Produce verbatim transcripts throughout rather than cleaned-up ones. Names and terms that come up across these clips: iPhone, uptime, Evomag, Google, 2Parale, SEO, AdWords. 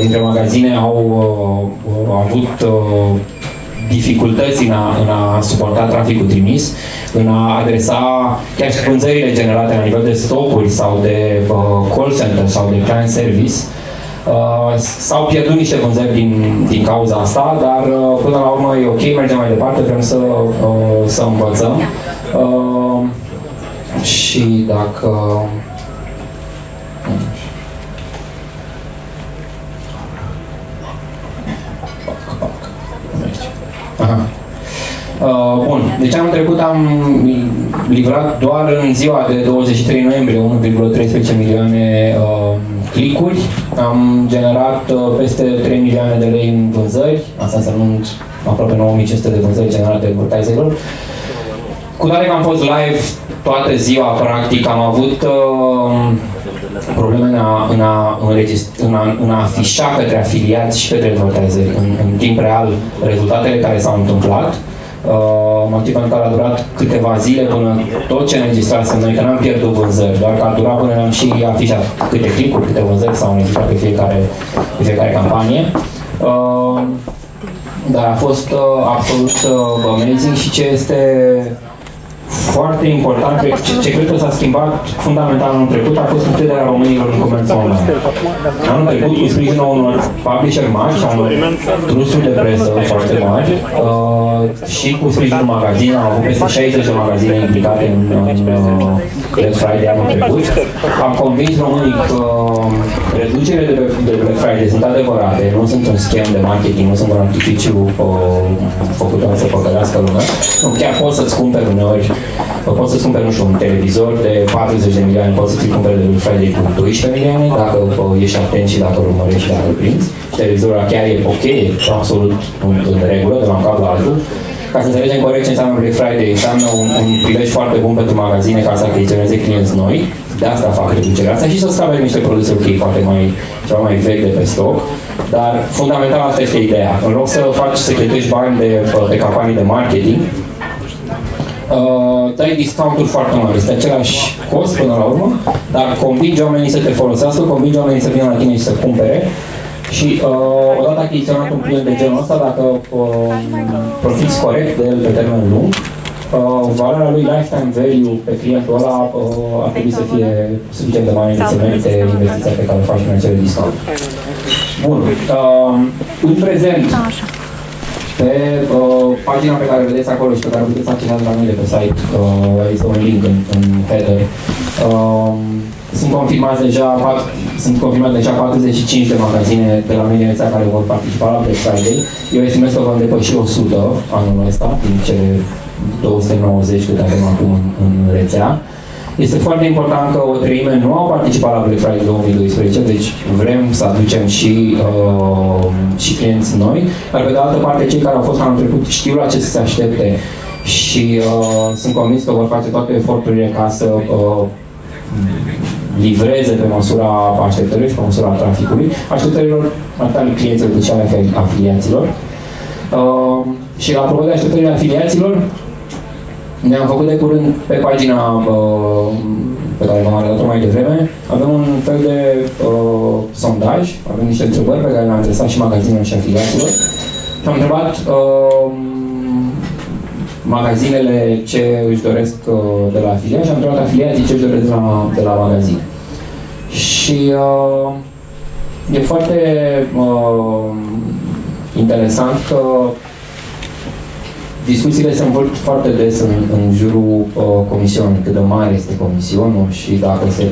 Dintre magazine au uh, avut uh, dificultăți în a, în a suporta traficul trimis, în a adresa chiar și vânzările generate la nivel de stocuri sau de uh, call center sau de client service. Uh, S-au pierdut niște vânzări din, din cauza asta, dar uh, până la urmă e ok, mergem mai departe, vrem să, uh, să învățăm. Uh, și dacă... Aha. Uh, bun, deci anul trecut am livrat doar în ziua de douăzeci și trei noiembrie unu virgulă treisprezece milioane uh, clicuri, am generat uh, peste trei milioane de lei în vânzări, asta însemnând aproape nouă mii cinci sute de vânzări generate advertiserilor. Cu toate că am fost live toată ziua, practic, am avut uh, probleme în a, în, a, în, a, în a afișa către afiliați și către advertiseri în, în timp real rezultatele care s-au întâmplat, uh, motiv pentru care a durat câteva zile până tot ce înregistrasem noi, că n-am pierdut vânzări, doar că a durat până am și afișat câte clicuri, câte vânzări s-au înregistrat pe fiecare, pe fiecare campanie. Uh, dar a fost uh, absolut uh, amazing și ce este foarte important, ce, ce cred că s-a schimbat fundamental anul trecut a fost încrederea românilor în comerțul online. Anul trecut, cu sprijinul unor publisheri mari, unor trusuri de presă foarte mari, uh, și cu sprijinul magazin, am avut peste șaizeci de magazine implicate în, în uh, Black Friday anul trecut. Am convins românii că reducerile de, de Black Friday sunt adevărate, nu sunt un schem de marketing, nu sunt un artificiu uh, făcut să păcălească lumea. Nu, chiar poți să-ți cumperi uneori. Poți să-ți cumperi, nu știu, un televizor de patruzeci de milioane, poți să-ți cumperi de Friday cu doisprezece milioane, dacă ești atent și dacă îl urmărești și dacă îl prinzi. Și televizorul chiar e ok, e absolut în regulă, de la un cap la altul. Ca să înțelegem corect ce înseamnă Black Friday, înseamnă un, un prilej foarte bun pentru magazine ca să achiziționeze clienți noi, de asta fac reducerea asta și să-ți avem niște produse ok, poate mai, ceva mai vechi de pe stoc. Dar fundamental asta este ideea. În loc să faci, să cheltuiești bani de, de campanii de marketing, Uh, dai discounturi foarte mari, este același cost până la urmă, dar convingi oamenii să te folosească, convingi oamenii să vină la tine și să cumpere. Și uh, odată achiziționat un client de genul ăsta, dacă uh, profiți corect de el pe termen lung, uh, valoarea lui lifetime value pe clientul ăla uh, ar trebui să fie suficient de mare încât să merite investiția pe care o faci prin acele discount. Bun, uh, în prezent, pe uh, pagina pe care vedeți acolo și pe care puteți accesa la noi de pe site, uh, este un link în, în header. Uh, sunt confirmați deja sunt confirmat deja patruzeci și cinci de magazine de la mine care vor participa la Black Friday. Eu estimez că vom depăși o sută anul ăsta, din cele două sute nouăzeci câte avem acum în, în rețea. Este foarte important că o treime nu au participat la Black Friday două mii doisprezece, deci vrem să aducem și, uh, și clienți noi, dar pe de altă parte cei care au fost anul trecut știu la ce să se aștepte și uh, sunt convins că vor face toate eforturile ca să uh, livreze pe măsura așteptărilor și pe măsura traficului, așteptărilor atât ale clienților cât și ale afiliaților. Uh, și apropo de așteptările afiliaților, ne-am făcut de curând pe pagina uh, pe care v-am arătat-o mai devreme, avem un fel de uh, sondaj, avem niște întrebări pe care le-am adresat și magazinelor și afiliaților. Și am întrebat uh, magazinele ce își doresc uh, de la afiliați și am întrebat afiliații ce își doresc de la, de la magazine. Și uh, e foarte uh, interesant că discuțiile se învârt foarte des în, în jurul uh, comisionului, cât de mare este comisionul și dacă se,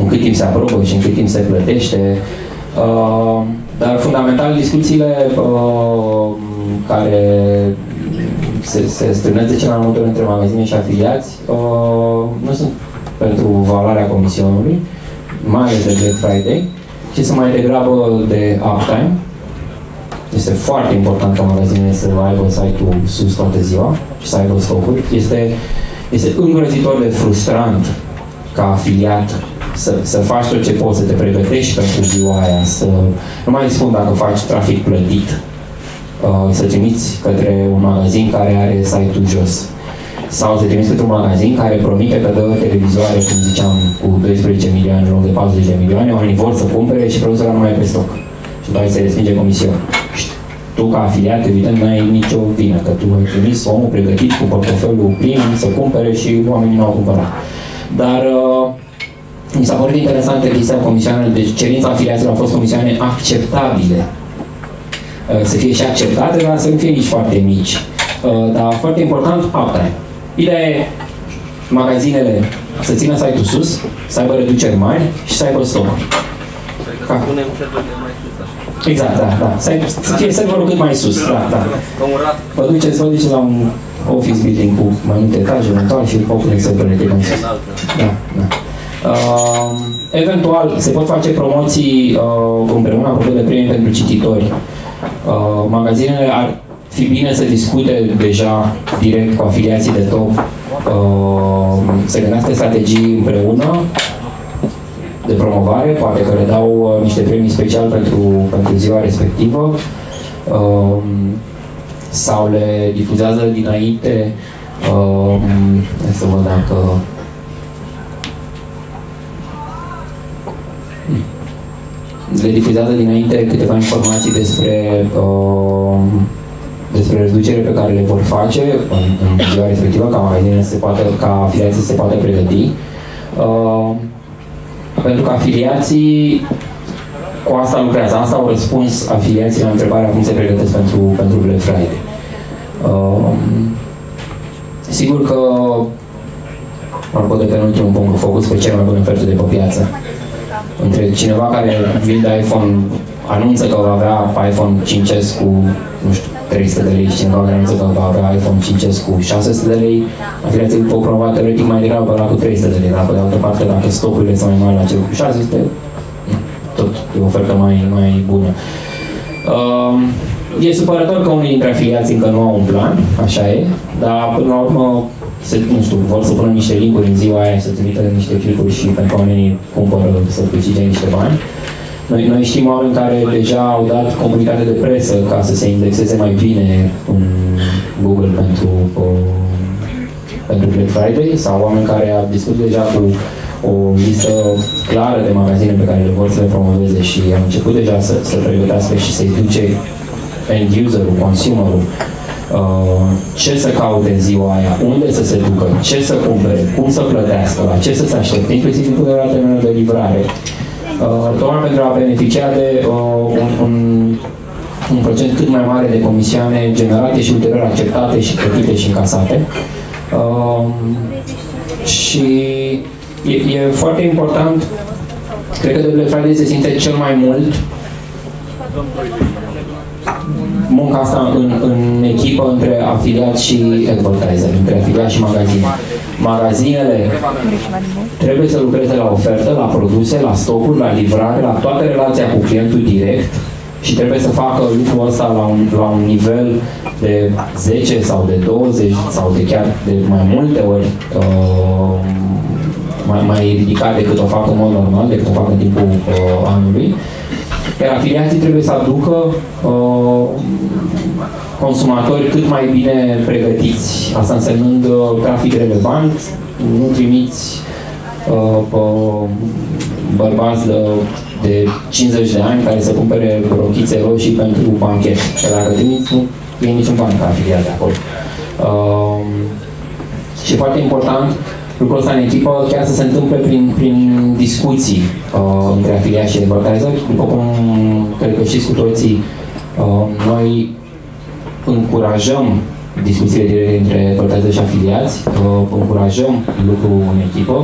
în cât timp se aprobă și în cât timp se plătește. Uh, dar fundamental discuțiile uh, care se, se strânesc de cel mai multe ori între magazine și afiliați uh, nu sunt pentru valoarea comisionului, mai ales de Black Friday, ci sunt mai degrabă de uptime. Este foarte important ca magazinele să aibă site-ul sus toată ziua și să aibă stocuri. Este, este îngrozitor de frustrant ca afiliat să, să faci tot ce poți, să te pregătești pentru ziua aia, să... Nu mai spun dacă faci trafic plătit, să trimiți către un magazin care are site-ul jos. Sau să trimiți către un magazin care promite că dă televizoare, cum ziceam, cu doisprezece milioane în loc de patruzeci de milioane, oamenii vor să cumpere și produsele nu mai e pe stoc. Noi se respinge comisia. Și tu, ca afiliat, evident, nu ai nicio vină, că tu ai trimis omul pregătit cu portofelul plin să cumpere și oamenii nu au cumpărat. Dar uh, mi s-a părut interesantă chestia comisioanelor, deci cerința afiliaților au fost comisioane acceptabile. Uh, să fie și acceptate, dar să nu fie nici foarte mici. Uh, dar foarte important, uptime. Ideea e magazinele să țină site-ul sus, să aibă reduceri mari și să aibă stocuri. Ca punem serverul mai sus, așa. Exact, da, da. Să fie serverul cât mai sus, da, da. Vă duceți, vă duceți la un office building cu mai multe etaje, eventual, și vă puneți serverul cât mai sus. Da, da. Uh, eventual, se pot face promoții uh, împreună, apropo de premii pentru cititori. Uh, magazinele ar fi bine să discute deja direct cu afiliații de top, uh, să gândească strategii împreună de promovare, poate că le dau uh, niște premii special pentru, pentru ziua respectivă, uh, sau le difuzează dinainte, uh, să văd dacă... le difuzează dinainte câteva informații despre, uh, despre reducere pe care le vor face în, în ziua respectivă, ca magazinele se poate, ca afiliații se poate pregăti. Uh, pentru că afiliații cu asta lucrează, asta au răspuns afiliații la întrebarea cum se pregătesc pentru, pentru Black Friday. Uh, sigur că ar putea pe ultimul punct cu focus pe cel mai bun ofertă de pe piață. Între cineva care vinde iPhone, anunță că va avea iPhone cinci S cu, nu știu, trei sute de lei și cineva care anunță că va avea iPhone cinci S cu șase sute de lei, afiliații îl pot promova teoretic mai degrabă la cu trei sute de lei, dar pe de altă parte, dacă stocurile sunt mai mari la cel cu șase sute, tot e o ofertă mai, mai bună. Um, e supărător că unii dintre afiliații încă nu au un plan, așa e, dar până la urmă, se, nu știu, vor să pună niște link-uri în ziua aia, să trimită niște click-uri și pentru oamenii cumpără să câștige niște bani. Noi, noi știm oameni care deja au dat comunicate de presă ca să se indexeze mai bine în Google pentru, pentru Black Friday, sau oameni care au discutat deja cu o listă clară de magazine pe care le vor să le promoveze și au început deja să, să pregătească și să-i duce end-userul, consumerul, Uh, ce să caute în ziua aia, unde să se ducă, ce să cumpere, cum să plătească, la ce să se aștepte, inclusiv în puterea termenului de livrare. Uh, doar pentru a beneficia de uh, un, un, un procent cât mai mare de comisioane generate și ulterior acceptate și plătite și încasate. Uh, și e, e foarte important, cred că de Black Friday se simte cel mai mult munca asta în, în echipă între afiliați și advertiser, între afiliați și magazine. Magazinele trebuie să lucreze la ofertă, la produse, la stocuri, la livrare, la toată relația cu clientul direct și trebuie să facă lucrul ăsta la un, la un nivel de zece sau de douăzeci sau de chiar de mai multe ori uh, mai, mai ridicat decât o fac în mod normal, decât o fac în timpul uh, anului. Iar afiliații trebuie să aducă uh, consumatori cât mai bine pregătiți. Asta însemnând uh, trafic relevant, nu trimiți uh, uh, bărbați de, de cincizeci de ani care să cumpere rochițe roșii pentru banchet. Că dacă trimiți, nu e niciun ban ca afiliat de acolo. Uh, și foarte important, lucrul ăsta în echipă chiar să se întâmple prin, prin discuții uh, între afiliați și advertiser. După cum cred că știți cu toții, uh, noi încurajăm discuțiile directe între advertiser și afiliați, uh, încurajăm lucrul în echipă.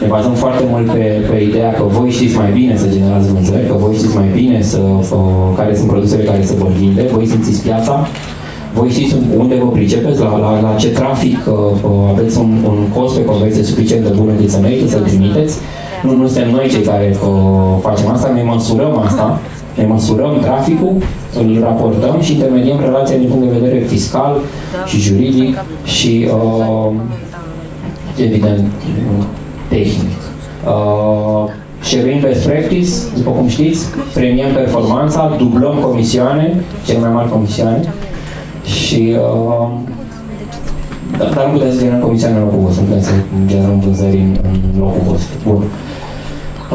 Ne bazăm foarte mult pe, pe ideea că voi știți mai bine să generați vânzări, că voi știți mai bine să, uh, care sunt produsele care se vor vinde, voi simțiți piața. Voi știți unde vă pricepeți, la, la, la ce trafic, uh, aveți un, un cost pe conversie suficient de bun încât să meriteți, să-l trimiteți. Nu, nu suntem noi cei care uh, facem asta, ne măsurăm asta, ne măsurăm traficul, îl raportăm și intermediem relația din punct de vedere fiscal și juridic și, uh, evident, tehnic. Uh, Sharing best practice, după cum știți, premiem performanța, dublăm comisioane, cele mai mari comisioane. Și, uh, dar nu puteți să generăm comisioane în locul vostru, nu puteți să generăm vânzări în, în locul vostru. Bun.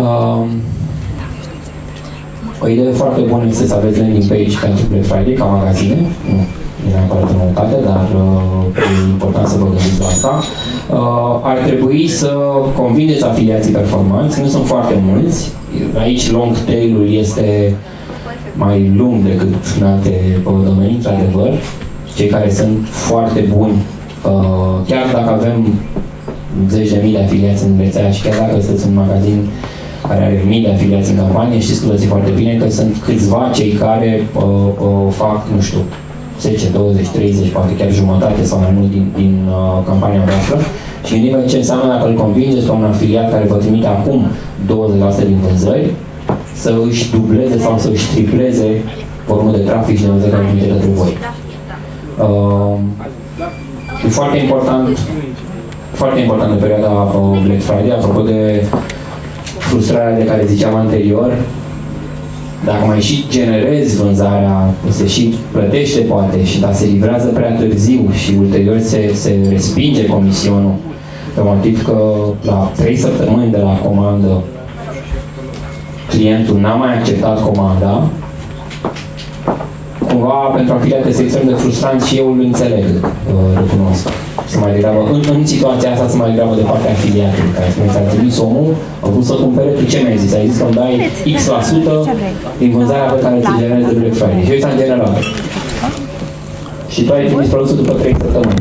Uh, O idee foarte bună este să aveți landing page pentru Black Friday ca magazine. Nu, nu e neapărat o noutate, dar uh, e important să vă gândiți la asta. Uh, ar trebui să convingeți afiliații performanți, nu sunt foarte mulți. Aici long tail-ul este mai lung decât în alte domenii, într-adevăr. Cei care sunt foarte buni, uh, chiar dacă avem zeci de mii de afiliați în rețea și chiar dacă sunteți un magazin care are mii de afiliați în campanie, știți cu toții foarte bine că sunt câțiva cei care uh, uh, fac, nu știu, zece, douăzeci, treizeci, poate chiar jumătate sau mai mult din, din uh, campania voastră. Și gândiți-vă ce înseamnă dacă îl convingeți pe un afiliat care vă trimite acum douăzeci la sută din vânzări să își dubleze sau să își tripleze volumul de trafic și de vânzări care vine către voi. Uh, e foarte important, foarte important în perioada uh, Black Friday, apropo de frustrarea de care ziceam anterior, dacă mai și generezi vânzarea, se și plătește poate, și dar se livrează prea târziu și ulterior se, se respinge comisionul, pe motiv că la trei săptămâni de la comandă clientul n-a mai acceptat comanda, cumva pentru afiliate este extrem de frustrant și eu îl înțeleg, recunosc. Să mai degrabă, în, în situația asta se mai degrabă de partea afiliatului, care spune, ți-a trimis omul, a vrut să cumpere, tu ce mi-ai zis? Ai zis că îmi dai X la sută din vânzarea pe care ți generezi de Black Friday. Și eu ți-am generat. Și tu ai trimis produsul după trei săptămâni.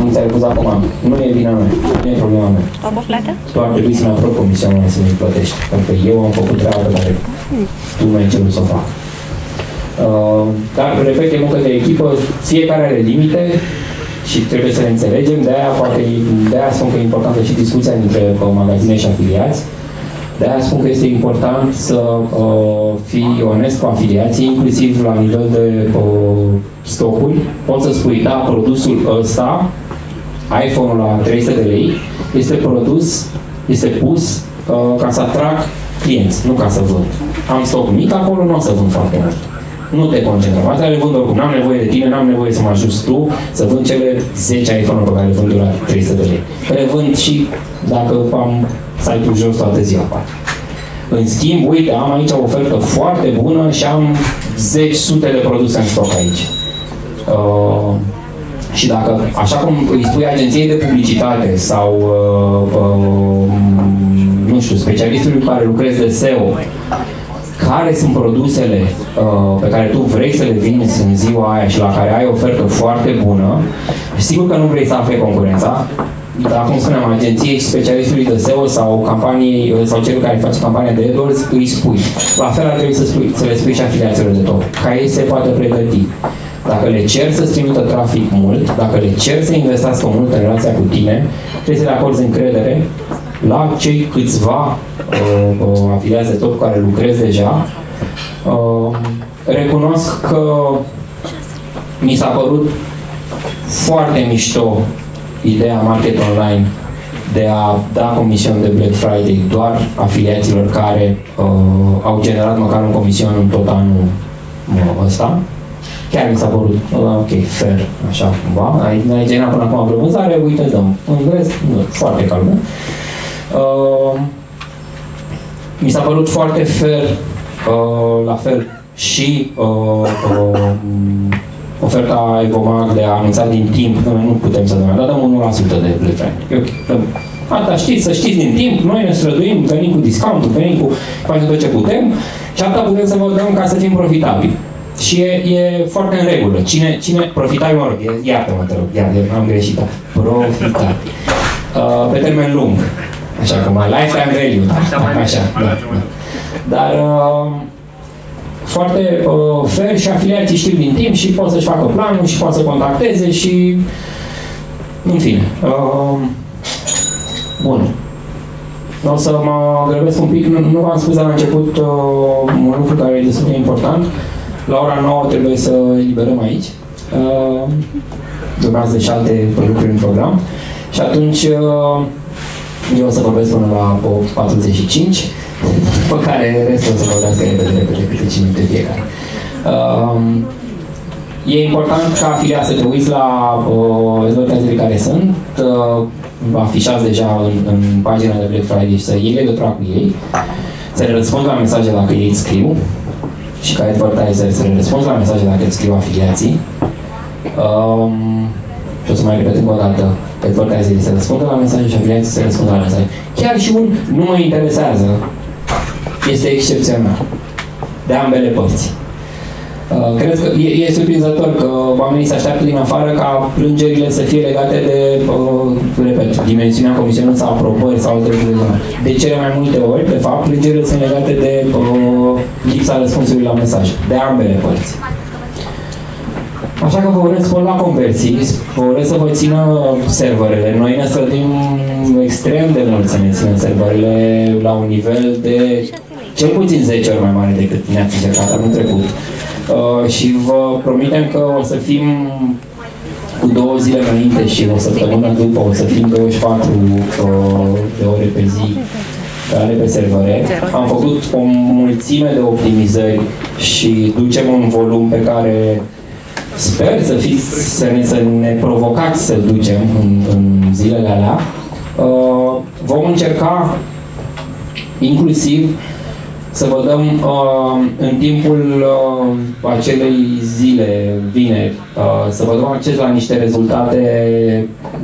Nu ți-ai pus acum. Nu e vina mea, nu e problema mea. Tu ar trebui să-mi apropi comisionul ăla să mi-l plătești, pentru că eu am făcut treaba pe care tu mi-ai cerut să o fac. Uh, dar, repet, e muncă de echipă, fiecare are limite, și trebuie să le înțelegem, de-aia de spun că e importantă și discuția dintre uh, magazine și afiliați, de-aia spun că este important să uh, fii onest cu afiliații, inclusiv la nivel de uh, stocuri. Poți să spui, da, produsul ăsta, iPhone-ul la trei sute de lei, este produs, este pus uh, ca să atrag clienți, nu ca să vând. Am stoc mic acolo, nu o să vând foarte mult. Nu te concentra, asta le vând oricum, n-am nevoie de tine, n-am nevoie să mă ajuți tu să vând cele zece iPhone-uri pe care le vând eu la trei sute de lei. Le vând și dacă am site-ul jos toată ziua. În schimb, uite, am aici o ofertă foarte bună și am zeci sute de produse în stoc aici. Uh, și dacă, așa cum îi spui agenției de publicitate sau uh, uh, nu știu, specialistului cu care lucrezi de S E O, care sunt produsele uh, pe care tu vrei să le vinzi în ziua aia și la care ai o ofertă foarte bună, și sigur că nu vrei să afle concurența, dar, cum spuneam, agenției și specialistului de S E O sau campanii, sau celor care face campania de AdWords, îi spui. La fel ar trebui să, spui, să le spui și afiliațiilor de top, ca ei se poată pregăti. Dacă le cer să-ți trimită trafic mult, dacă le cer să investească mult în relația cu tine, trebuie să le acorzi încredere la cei câțiva uh, uh, afiliați de top care lucrez deja. Uh, recunosc că mi s-a părut foarte mișto ideea Market Online de a da comision de Black Friday doar afiliaților care uh, au generat măcar un comision în tot anul uh, ăsta. Chiar mi s-a părut, uh, ok, fair, așa cumva. Ai, n-ai generat până acum vreo vânzare, uite, dăm. În rest, nu, foarte calm. Uh, mi s-a părut foarte fair, uh, la fel, și uh, uh, oferta Evomag de a anunța din timp, noi nu putem să dăm, dar dăm unu la sută de Black Friday. Asta știți, să știți din timp, noi ne străduim, venim cu discount, venim cu, facem tot ce putem și asta putem să vă dăm ca să fim profitabili. Și e, e foarte în regulă. Cine, cine profitabil, mă rog, iartă-mă, te rog, iartă-mă, am greșit, profitabil. Uh, pe termen lung. Așa că mai lifetime value, da, da, așa, da, da. Dar uh, foarte uh, fair și afiliații știu din timp și pot să-și facă planul și pot să contacteze și, în fine. Uh, bun. O să mă grăbesc un pic, nu, nu v-am spus la început uh, un lucru care e destul de important. La ora nouă trebuie să eliberăm aici. Uh, Urmează și alte lucruri în program. Și atunci uh, eu o să vorbesc până la opt patruzeci și cinci, după care restul o să vorbească repede, repede, câte cinci minute fiecare. Uh, e important ca afiliați să te uiți la rezultatele uh, care sunt, uh, afișați deja în, în pagina de Black Friday și să iei legătura cu ei, să le răspund la mesaje dacă ei îți scriu, și ca advertiser să le răspunzi la mesaje dacă îți scriu afiliații. Um, și o să mai repet încă o dată, advertiserii se răspundă la mesaje și afiliații se răspundă la mesaje. Chiar și un nu mă interesează este excepțional de ambele părți. Uh, cred că e, e surprinzător că oamenii se așteaptă din afară ca plângerile să fie legate de, uh, repet, dimensiunea comisionului sau aprobări sau alte lucruri. De cele mai multe ori, de fapt, plângerile sunt legate de uh, lipsa răspunsului la mesaj, de ambele părți. Așa că vă urez spor la conversii, vă urez să vă țină serverele. Noi ne străduim extrem de mult să ne țină serverele la un nivel de cel puțin zece ori mai mare decât ne-ați încercat anul trecut. Uh, și vă promitem că o să fim cu două zile înainte și o săptămână după, o să fim douăzeci și patru uh, de ore pe zi ale pe servere. Am făcut o mulțime de optimizări și ducem un volum pe care sper să, fiți, să, ne, să ne provocați să ducem în, în zilele alea. Uh, vom încerca inclusiv să vă dăm uh, în timpul uh, acelei zile, vineri, uh, să vă dăm acces la niște rezultate,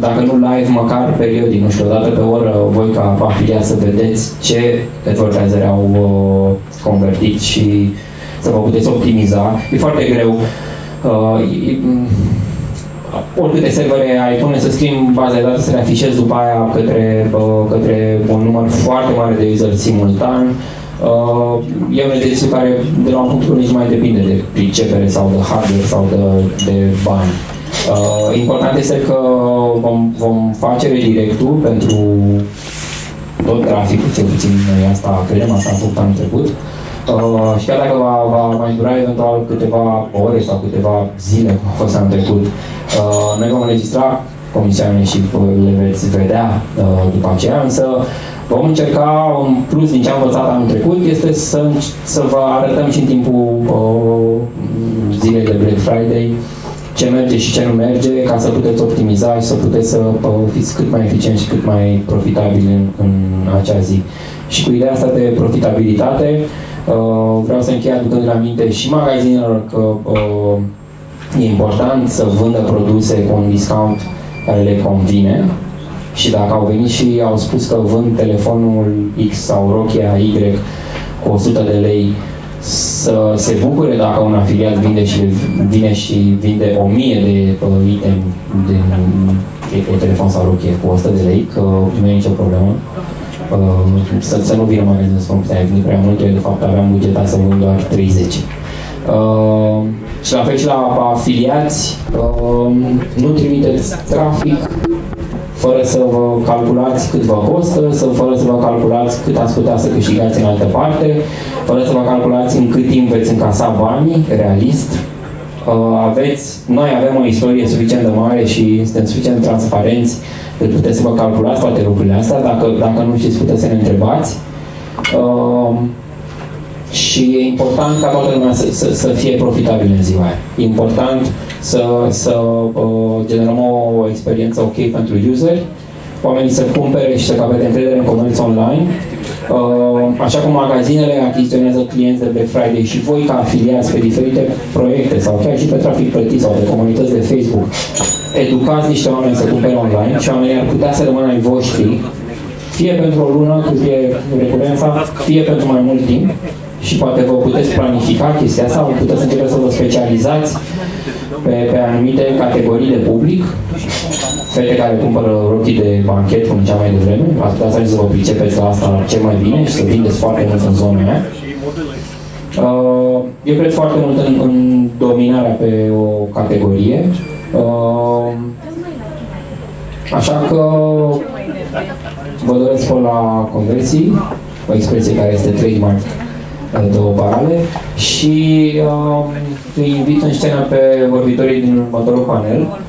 dacă nu live, măcar periodic, nu știu, o dată pe oră, voi ca afiliat să vedeți ce advertiseri au uh, convertit și să vă puteți optimiza. E foarte greu. Uh, e, oricâte servere ai pune să schimbi baza de date, să le afișezi după aia către, uh, către un număr foarte mare de user simultan. Uh, e un exercițiu care de la un punct nici mai depinde de pricepere sau de hardware sau de, de bani. Uh, important este că vom, vom face redirectul pentru tot traficul, cel puțin noi asta credem, asta am făcut anul trecut. Uh, și chiar dacă va, va mai dura eventual câteva ore sau câteva zile, cum a fost anul trecut, uh, noi vom înregistra comisioane și le veți vedea uh, după aceea, însă vom încerca, în plus din ce am învățat anul trecut, este să, să vă arătăm și în timpul uh, zilei de Black Friday ce merge și ce nu merge, ca să puteți optimiza și să puteți să uh, fiți cât mai eficient și cât mai profitabil în, în acea zi. Și cu ideea asta de profitabilitate, uh, vreau să închei aducând la minte și magazinelor că uh, e important să vândă produse cu un discount care le convine. Și dacă au venit și au spus că vând telefonul X sau rochia Y cu o sută de lei, să se bucure dacă un afiliat vinde și, vine și vinde o mie de uh, item de, de, de telefon sau rochie cu o sută de lei, că nu e nicio problemă. Uh, să, să nu vină magazin să spun că ai venit prea mult, eu de fapt aveam bugetat să vând doar treizeci. Uh, și la fel și la afiliați, uh, nu trimiteți trafic fără să vă calculați cât vă costă, fără să vă calculați cât ați putea să câștigați în altă parte, fără să vă calculați în cât timp veți încasa banii, realist. Aveți, noi avem o istorie suficient de mare și suntem suficient transparenți că puteți să vă calculați toate lucrurile astea, dacă, dacă nu știți puteți să ne întrebați. Și e important ca toată lumea să, să, să fie profitabil în ziua aia. E important să, să uh, generăm o experiență ok pentru useri, oamenii să cumpere și să capete încredere în comerț online. Uh, așa cum magazinele achiziționează clienți de Black Friday și voi ca afiliați pe diferite proiecte sau chiar și pe trafic plătit sau pe comunități de Facebook, educați niște oameni să cumpere online și oamenii ar putea să rămână ai voștri, fie pentru o lună, cât e recurența, fie pentru mai mult timp. Și poate vă puteți planifica chestia asta, vă puteți începe să vă specializați pe, pe anumite categorii de public, fete care cumpără rochii de banchet, cum cea mai devreme, ați putea să vă pricepeți la asta cel mai bine și să vindeți foarte mult în zona mea. Eu cred foarte mult în, în dominarea pe o categorie, așa că vă doresc spor la conversii, o expresie care este trademark două parale și uh, îi invit în scenă pe vorbitorii din următorul panel.